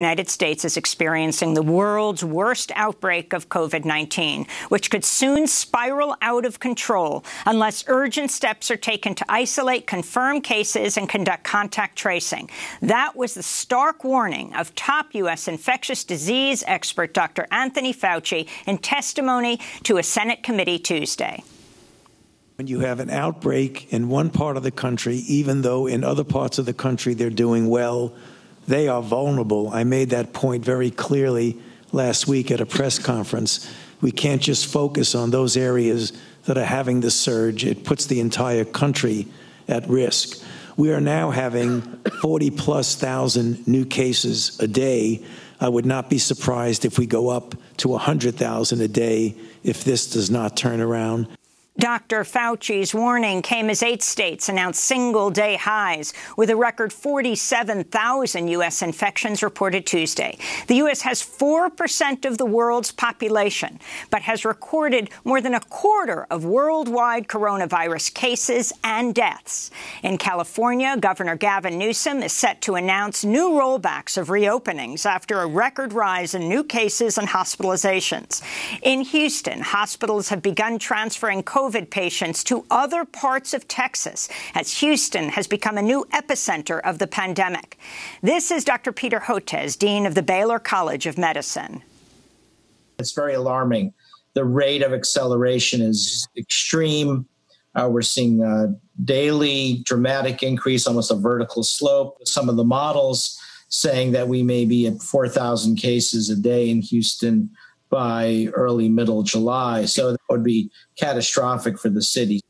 The United States is experiencing the world's worst outbreak of COVID-19, which could soon spiral out of control unless urgent steps are taken to isolate, confirm cases and conduct contact tracing. That was the stark warning of top U.S. infectious disease expert Dr. Anthony Fauci in testimony to a Senate committee Tuesday. When you have an outbreak in one part of the country, even though in other parts of the country they're doing well, they are vulnerable. I made that point very clearly last week at a press conference. We can't just focus on those areas that are having the surge. It puts the entire country at risk. We are now having 40-plus thousand new cases a day. I would not be surprised if we go up to 100,000 a day if this does not turn around. Dr. Fauci's warning came as 8 states announced single-day highs, with a record 47,000 U.S. infections reported Tuesday. The U.S. has 4% of the world's population, but has recorded more than a quarter of worldwide coronavirus cases and deaths. In California, Governor Gavin Newsom is set to announce new rollbacks of reopenings after a record rise in new cases and hospitalizations. In Houston, hospitals have begun transferring COVID patients to other parts of Texas, as Houston has become a new epicenter of the pandemic. This is Dr. Peter Hotez, Dean of the Baylor College of Medicine. It's very alarming. The rate of acceleration is extreme. We're seeing a daily dramatic increase, almost a vertical slope. Some of the models saying that we may be at 4,000 cases a day in Houston by early middle July. So that would be catastrophic for the city.